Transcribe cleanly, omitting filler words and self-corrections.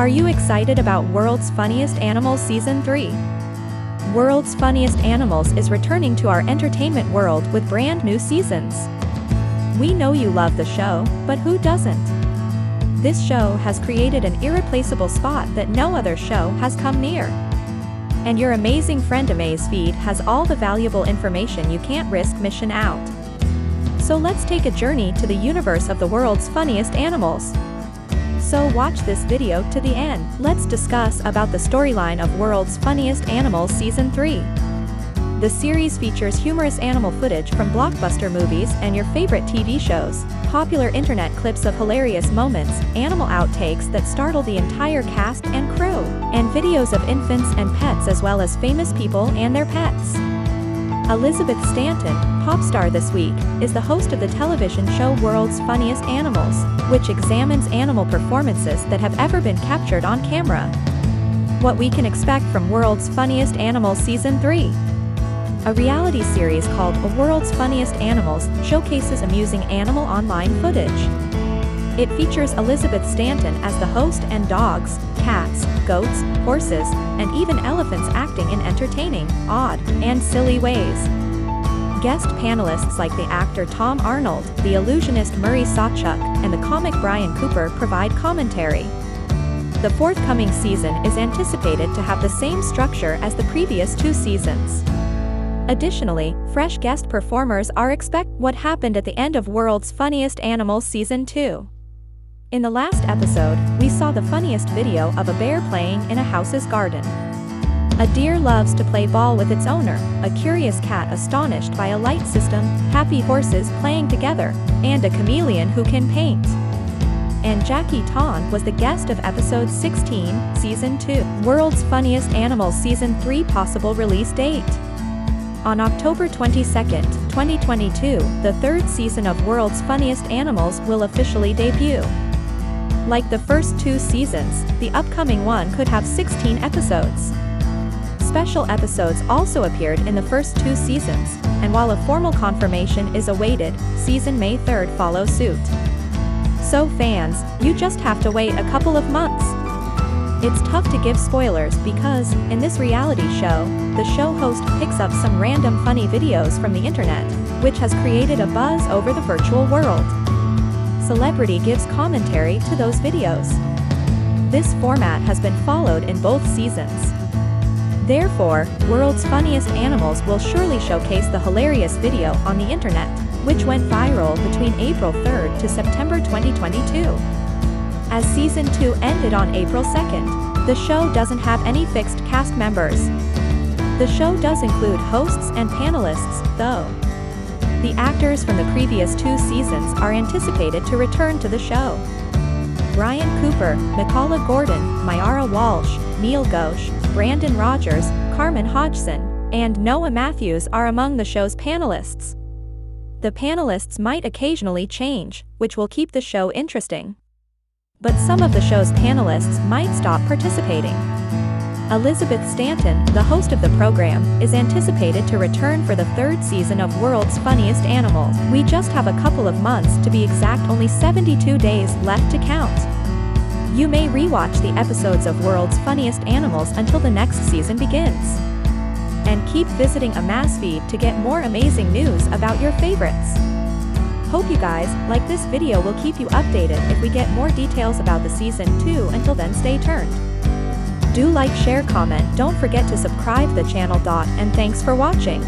Are you excited about World's Funniest Animals Season 3? World's Funniest Animals is returning to our entertainment world with brand new seasons. We know you love the show, but who doesn't? This show has created an irreplaceable spot that no other show has come near. And your amazing friend Amaze Feed has all the valuable information you can't risk missing out. So let's take a journey to the universe of the World's Funniest Animals. So watch this video to the end. Let's discuss about the storyline of World's Funniest Animals Season 3. The series features humorous animal footage from blockbuster movies and your favorite TV shows, popular internet clips of hilarious moments, animal outtakes that startle the entire cast and crew, and videos of infants and pets as well as famous people and their pets. Elizabeth Stanton, pop star this week, is the host of the television show World's Funniest Animals, which examines animal performances that have ever been captured on camera. What we can expect from World's Funniest Animals Season 3. A reality series called World's Funniest Animals showcases amusing animal online footage. It features Elizabeth Stanton as the host and dogs, cats, goats, horses, and even elephants acting in entertaining, odd, and silly ways. Guest panelists like the actor Tom Arnold, the illusionist Murray Sawchuk, and the comic Brian Cooper provide commentary. The forthcoming season is anticipated to have the same structure as the previous two seasons. Additionally, fresh guest performers are expected. What happened at the end of World's Funniest Animals Season 2? In the last episode, we saw the funniest video of a bear playing in a house's garden. A deer loves to play ball with its owner, a curious cat astonished by a light system, happy horses playing together, and a chameleon who can paint. And Jackie Ton was the guest of episode 16, Season 2. World's Funniest Animals Season 3 possible release date. On October 22, 2022, the third season of World's Funniest Animals will officially debut. Like the first two seasons, the upcoming one could have 16 episodes. Special episodes also appeared in the first two seasons, and while a formal confirmation is awaited, season May 3 follows suit. So fans, you just have to wait a couple of months. It's tough to give spoilers because, in this reality show, the show host picks up some random funny videos from the internet, which has created a buzz over the virtual world. Celebrity gives commentary to those videos. This format has been followed in both seasons. Therefore, World's Funniest Animals will surely showcase the hilarious video on the internet, which went viral between April 3 to September 2022. As Season 2 ended on April 2nd, the show doesn't have any fixed cast members. The show does include hosts and panelists, though. The actors from the previous two seasons are anticipated to return to the show. Ryan Cooper, Nicola Gordon, Maiara Walsh, Neil Ghosh, Brandon Rogers, Carmen Hodgson, and Noah Matthews are among the show's panelists. The panelists might occasionally change, which will keep the show interesting. But some of the show's panelists might stop participating. Elizabeth Stanton, the host of the program, is anticipated to return for the third season of World's Funniest Animals. We just have a couple of months, to be exact, only 72 days left to count. You may rewatch the episodes of World's Funniest Animals until the next season begins. And keep visiting Amaze Feed to get more amazing news about your favorites. Hope you guys like this video. Will keep you updated if we get more details about the season 2. Until then, stay tuned. Do like, share, comment, don't forget to subscribe the channel. And thanks for watching.